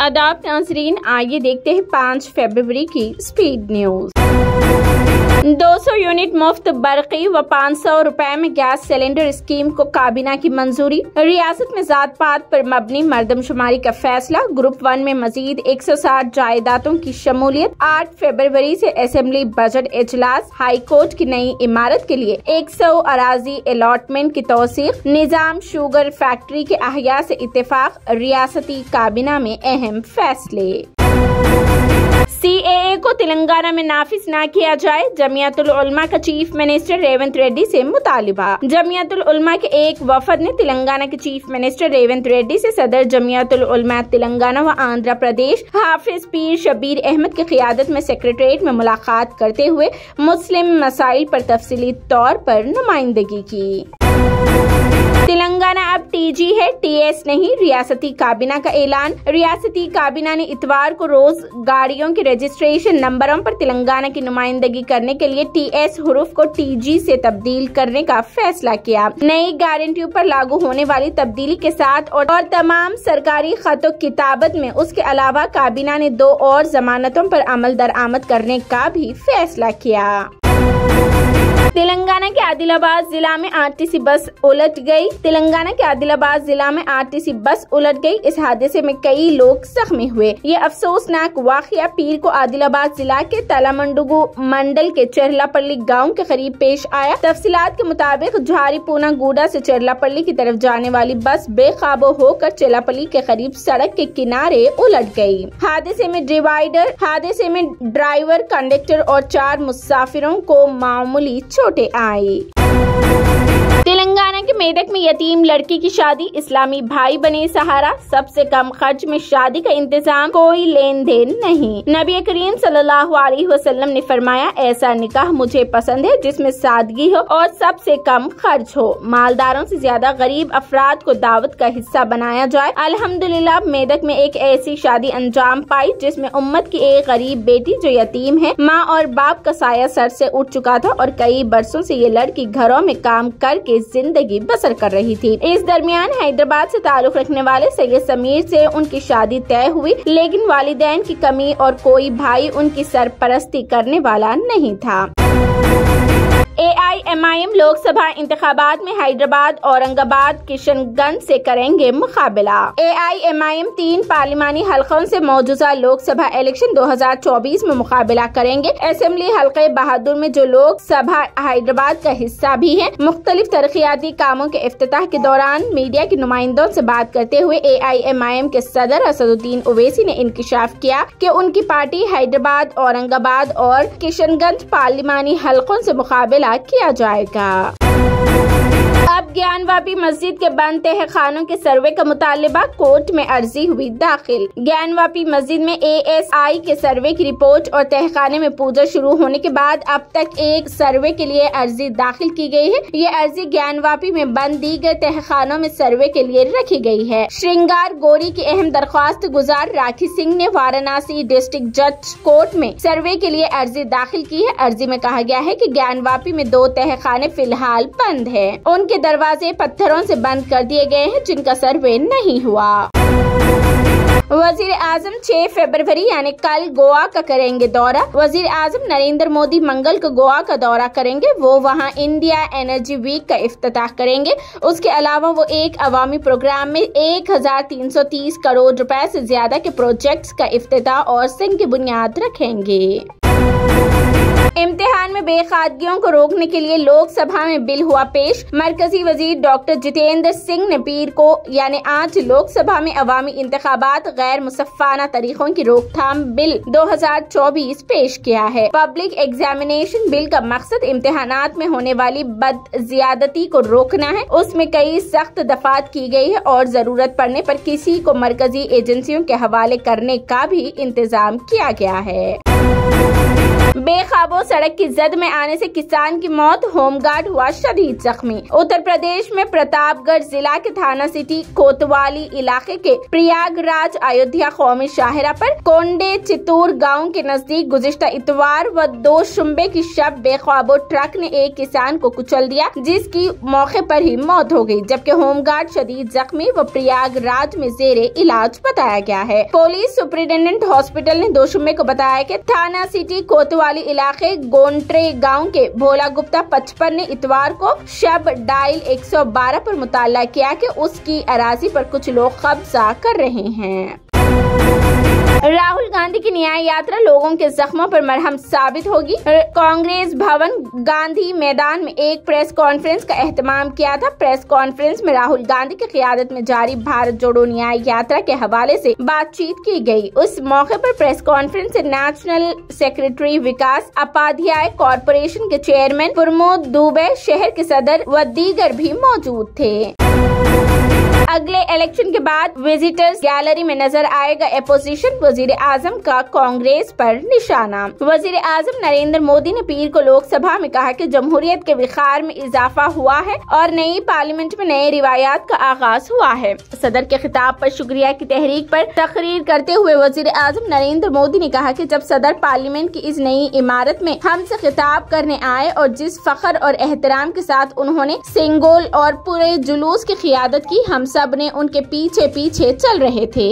आदाब नाजरीन, आइए देखते हैं 5 फरवरी की स्पीड न्यूज। 200 यूनिट मुफ्त बरक़ी व 500 रुपए में गैस सिलेंडर स्कीम को काबीना की मंजूरी। रियासत में जात पात पर मबनी मर्दमशुमारी का फैसला। ग्रुप 1 में मजीद 160 जायदादों की शमूलियत। 8 फरवरी से असेंबली बजट इजलास। हाई कोर्ट की नई इमारत के लिए 100 अराजी अलॉटमेंट की तौसीक। निजाम शुगर फैक्ट्री के अहया से इत्तेफाक। रियासती काबीना में अहम फैसले। CAA को तेलंगाना में नाफिज ना किया जाए। जमियतुल उलमा का चीफ मिनिस्टर रेवंत रेड्डी से मुतालिबा। जमियतुल उलमा के एक वफद ने तेलंगाना के चीफ मिनिस्टर रेवंत रेड्डी से सदर जमियतुल उलमा तेलंगाना व आंध्र प्रदेश हाफिज पीर शबीर अहमद की क़ियादत में सेक्रेटेरिएट में मुलाकात करते हुए मुस्लिम मसाइल पर तफसीली तौर पर नुमाइंदगी की। तेलंगाना अब TG है, TS नहीं। रियासती काबीना का ऐलान। रियासती काबीना ने इतवार को रोज गाड़ियों के रजिस्ट्रेशन नंबरों पर तेलंगाना की नुमाइंदगी करने के लिए TS हुरूफ को TG से तब्दील करने का फैसला किया। नई गारंटियों पर लागू होने वाली तब्दीली के साथ और तमाम सरकारी खतों किताबत में। उसके अलावा काबीना ने 2 और जमानतों पर अमल दरामद करने का भी फैसला किया। तेलंगाना के आदिलाबाद जिला में RTC बस उलट गई। तेलंगाना के आदिलाबाद जिला में RTC बस उलट गई। इस हादसे में कई लोग जख्मी हुए। ये अफसोसनाक वाकया पीर को आदिलाबाद जिला के तलामंडुगु मंडल के चरलापल्ली गांव के करीब पेश आया। तफसीलात के मुताबिक झारीपूना गुडा से चरलापल्ली की तरफ जाने वाली बस बेकाबू होकर चरलापल्ली के करीब सड़क के किनारे उलट गयी। हादसे में ड्राइवर, कंडक्टर और 4 मुसाफिरों को मामूली छोटे आए। तेलंगाना के मेडक में यतीम लड़की की शादी। इस्लामी भाई बने सहारा। सबसे कम खर्च में शादी का इंतजाम, कोई लेन देन नहीं। नबी करीम सल्लल्लाहु अलैहि वसल्लम ने फरमाया, ऐसा निकाह मुझे पसंद है जिसमें सादगी हो और सबसे कम खर्च हो। मालदारों से ज्यादा गरीब अफराद को दावत का हिस्सा बनाया जाए। अल्हम्दुलिल्लाह मेडक में एक ऐसी शादी अंजाम पाई जिसमें उम्मत की एक गरीब बेटी जो यतीम है, माँ और बाप का साया सर से उठ चुका था और कई बरसों से ये लड़की घरों में काम करके जिंदगी बसर कर रही थी। इस दरमियान हैदराबाद से ताल्लुक रखने वाले सैयद समीर से उनकी शादी तय हुई, लेकिन वालिदैन की कमी और कोई भाई उनकी सरपरस्ती करने वाला नहीं था। AIMIM लोकसभा इंतखाबात में हैदराबाद, औरंगाबाद, किशनगंज से करेंगे मुकाबला। AIMIM 3 पार्लिमानी हलकों से मौजूदा लोकसभा इलेक्शन 2024 में मुकाबला करेंगे। असेंबली हलके बहादुर में जो लोकसभा हैदराबाद का हिस्सा भी है, मुख्तलिफ तरक्याती कामों के इफ्तिताह के दौरान मीडिया के नुमाइंदों से बात करते हुए AIMIM के सदर असदुद्दीन ओवैसी ने इंकिशाफ किया कि उनकी पार्टी हैदराबाद, औरंगाबाद और किशनगंज पार्लिमानी हलकों से मुकाबला किया जाएगा। अब ज्ञानवापी मस्जिद के बंद तह खानों के सर्वे का मुतालिबा। कोर्ट में अर्जी हुई दाखिल। ज्ञानवापी मस्जिद में ASI के सर्वे की रिपोर्ट और तहखाने में पूजा शुरू होने के बाद अब तक एक सर्वे के लिए अर्जी दाखिल की गई है। ये अर्जी ज्ञानवापी में बंद दीगर तहखानों में सर्वे के लिए रखी गई है। श्रृंगार गोरी की अहम दरख्वास्त गुजार राखी सिंह ने वाराणसी डिस्ट्रिक्ट जज कोर्ट में सर्वे के लिए अर्जी दाखिल की है। अर्जी में कहा गया है की ज्ञानवापी में 2 तहखाने फिलहाल बंद है। उनके दरवाजे पत्थरों से बंद कर दिए गए हैं जिनका सर्वे नहीं हुआ। वजीर आजम 6 फरवरी यानी कल गोवा का करेंगे दौरा। वजीर आजम नरेंद्र मोदी मंगल को गोवा का दौरा करेंगे। वो वहां इंडिया एनर्जी वीक का इफ्तिताह करेंगे। उसके अलावा वो एक अवामी प्रोग्राम में 1330 करोड़ रुपए से ज्यादा के प्रोजेक्ट्स का इफ्तिताह और सिंह की बुनियाद रखेंगे। इम्तिहान में बेखादगियों को रोकने के लिए लोकसभा में बिल हुआ पेश। मरकजी वजीर डॉक्टर जितेंद्र सिंह ने पीर को यानी आज लोकसभा में अवामी इंतखाबात गैर मुसफ़ाना तरीकों की रोकथाम बिल 2024 पेश किया है। पब्लिक एग्जामिनेशन बिल का मकसद इम्तिहानात में होने वाली बदज़ियादती को रोकना है। उसमें कई सख्त दफात की गई है और जरूरत पड़ने पर किसी को मरकजी एजेंसियों के हवाले करने का भी इंतजाम किया गया है। बेकाबू सड़क की जद में आने से किसान की मौत, होमगार्ड हुआ शदीद जख्मी। उत्तर प्रदेश में प्रतापगढ़ जिला के थाना सिटी कोतवाली इलाके के प्रयागराज अयोध्या कौमी शाहरा पर कोंडे चितूर गांव के नजदीक गुज़िश्ता इतवार व दो शुम्बे की शव बेकाबू ट्रक ने एक किसान को कुचल दिया, जिसकी मौके पर ही मौत हो गई, जबकि होमगार्ड शदीद जख्मी व प्रयागराज में जेरे इलाज बताया गया है। पुलिस सुप्रिंटेंडेंट हॉस्पिटल ने दो शुम्बे को बताया कि थाना सिटी कोतवाली इलाके गोंट्रे गांव के भोला गुप्ता 55 ने इतवार को शव डायल 112 पर मुताला किया कि उसकी अराजी पर कुछ लोग कब्जा कर रहे हैं। राहुल गांधी की न्याय यात्रा लोगों के जख्मों पर मरहम साबित होगी। कांग्रेस भवन गांधी मैदान में एक प्रेस कॉन्फ्रेंस का एहतमाम किया था। प्रेस कॉन्फ्रेंस में राहुल गांधी की क़ियादत में जारी भारत जोड़ो न्याय यात्रा के हवाले से बातचीत की गई। उस मौके पर प्रेस कॉन्फ्रेंस से national secretary Vikas Upadhyay, corporation के चेयरमैन प्रमोद दुबे, शहर के सदर व दीगर भी मौजूद थे। अगले इलेक्शन के बाद विजिटर्स गैलरी में नजर आएगा अपोजिशन वजीर आजम का कांग्रेस पर निशाना। वजीर आजम नरेंद्र मोदी ने पीर को लोकसभा में कहा कि जमहूरियत के विखार में इजाफा हुआ है और नई पार्लियामेंट में नए रिवायात का आगाज हुआ है। सदर के खिताब पर शुक्रिया की तहरीक पर तकरीर करते हुए वजीर आजम नरेंद्र मोदी ने कहा कि जब सदर पार्लियामेंट की इस नई इमारत में हमसे खिताब करने आए और जिस फख्र और एहतराम के साथ उन्होंने सिंगोल और पूरे जुलूस की क़ियादत की, हम सब ने उनके पीछे पीछे चल रहे थे।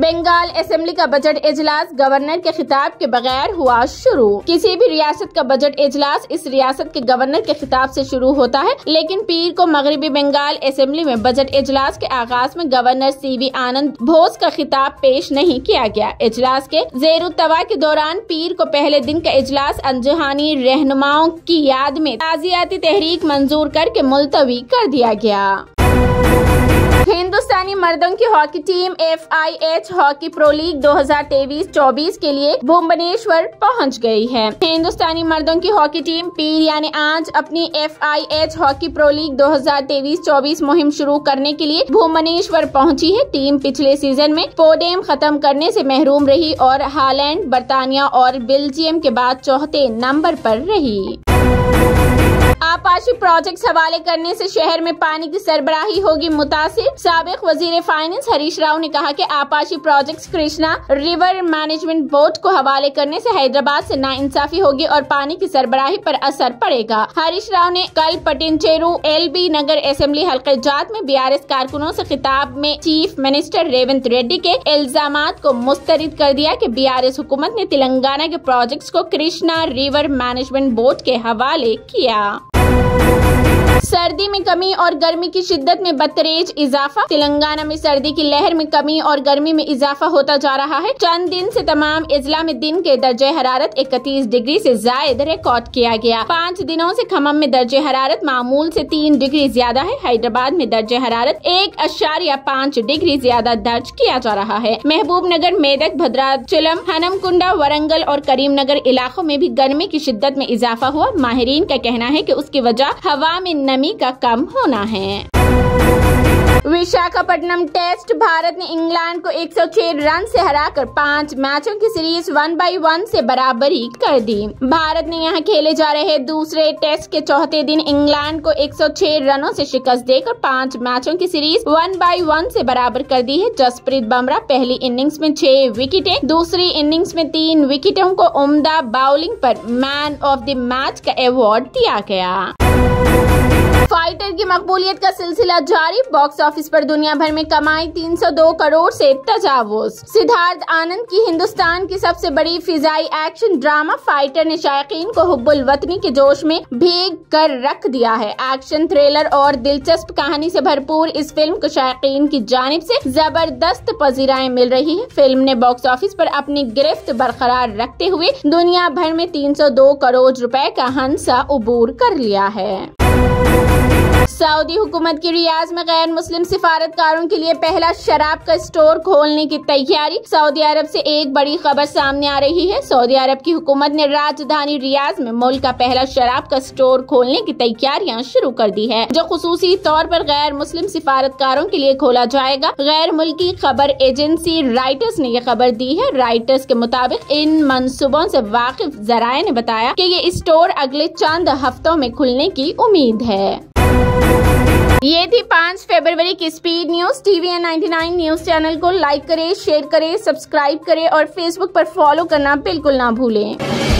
बंगाल असेंबली का बजट इजलास गवर्नर के खिताब के बगैर हुआ शुरू। किसी भी रियासत का बजट इजलास इस रियासत के गवर्नर के खिताब से शुरू होता है, लेकिन पीर को मगरबी बंगाल असेंबली में बजट इजलास के आगाज में गवर्नर सीवी आनंद बोस का खिताब पेश नहीं किया गया। इजलास के जेरुतवा के दौरान पीर को पहले दिन का इजलास अंजहानी रहनुमाओं की याद में ताजियाती तहरीक मंजूर करके मुलतवी कर दिया गया। हिंदुस्तानी मर्दों की hockey team FIH hockey pro league 2023-24 के लिए भुवनेश्वर पहुंच गई है। हिंदुस्तानी मर्दों की हॉकी टीम पीर यानी आज अपनी FIH हॉकी प्रो लीग 2023-24 मुहिम शुरू करने के लिए भुवनेश्वर पहुंची है। टीम पिछले सीजन में पोडेम खत्म करने से महरूम रही और हॉलैंड, बर्तानिया और बेल्जियम के बाद चौथे नंबर पर रही। आपाशी प्रोजेक्ट हवाले करने से शहर में पानी की सरबराही होगी मुतासिर। साबिक वजीर फाइनेंस हरीश राव ने कहा कि आपाशी project Krishna river management board को हवाले करने से हैदराबाद से नाइंसाफी होगी और पानी की सरबराही पर असर पड़ेगा। हरीश राव ने कल पटिनचेरू LB नगर असेंबली हल्के जात में BRS कारकुनों से खिताब में चीफ मिनिस्टर रेवंत रेड्डी के इल्जाम को मुस्तरद कर दिया कि BRS हुकूमत ने तेलंगाना के प्रोजेक्ट को कृष्णा रिवर मैनेजमेंट बोर्ड के हवाले किया। सर्दी में कमी और गर्मी की शिद्दत में बदतरेज इजाफा। तेलंगाना में सर्दी की लहर में कमी और गर्मी में इजाफा होता जा रहा है। चंद दिन से तमाम इजला में दिन के दर्जे हरारत 31 डिग्री से जायद रिकॉर्ड किया गया। 5 दिनों से खम्मम में दर्जे हरारत मामूल से 3 डिग्री ज्यादा है। हैदराबाद में दर्जे हरारत 1.5 डिग्री ज्यादा दर्ज किया जा रहा है। महबूब नगर, मेदक, भद्राचलम, हनमकुंडा, वरंगल और करीमनगर इलाकों में भी गर्मी की शिद्दत में इजाफा हुआ। माहिरीन का कहना है कि उसकी वजह हवा में नमी का कम होना है। विशाखापट्टनम टेस्ट, भारत ने इंग्लैंड को 106 रन से हराकर 5 मैचों की सीरीज 1-1 से बराबरी कर दी। भारत ने यहां खेले जा रहे दूसरे टेस्ट के चौथे दिन इंग्लैंड को 106 रनों से शिकस्त देकर 5 मैचों की सीरीज 1-1 से बराबर कर दी है। जसप्रीत बुमराह पहली इनिंग्स में 6 विकेटें, दूसरी इनिंग्स में 3 विकेटों को उम्दा बॉलिंग पर मैन ऑफ द मैच का अवार्ड दिया गया। फाइटर की मकबूलियत का सिलसिला जारी, बॉक्स ऑफिस पर दुनिया भर में कमाई 302 करोड़ से तजावुज। सिद्धार्थ आनंद की हिंदुस्तान की सबसे बड़ी फिजाई एक्शन ड्रामा फाइटर ने शायकीन को हुब्बुल वतनी के जोश में भीग कर रख दिया है। एक्शन, थ्रिलर और दिलचस्प कहानी से भरपूर इस फिल्म को शायकीन की जानिब से जबरदस्त पजीराएं मिल रही है। फिल्म ने बॉक्स ऑफिस पर अपनी गिरफ्त बरकरार रखते हुए दुनिया भर में 302 करोड़ रुपए का हंसा अबूर कर लिया है। सऊदी हुकूमत की रियाद में गैर मुस्लिम सिफारतकारों के लिए पहला शराब का स्टोर खोलने की तैयारी। सऊदी अरब से एक बड़ी खबर सामने आ रही है। सऊदी अरब की हुकूमत ने राजधानी रियाद में मुल्क का पहला शराब का स्टोर खोलने की तैयारियां शुरू कर दी है, जो खुसूसी तौर पर गैर मुस्लिम सिफारतकारों के लिए खोला जाएगा। गैर मुल्की खबर एजेंसी राइटर्स ने यह खबर दी है। राइटर्स के मुताबिक इन मनसूबों से वाकिफ जराये ने बताया कि ये स्टोर अगले चंद हफ्तों में खुलने की उम्मीद है। ये थी 5 फरवरी की speed news. TVN 99 news channel को लाइक करें, शेयर करें, सब्सक्राइब करें और फेसबुक पर फॉलो करना बिल्कुल ना भूलें।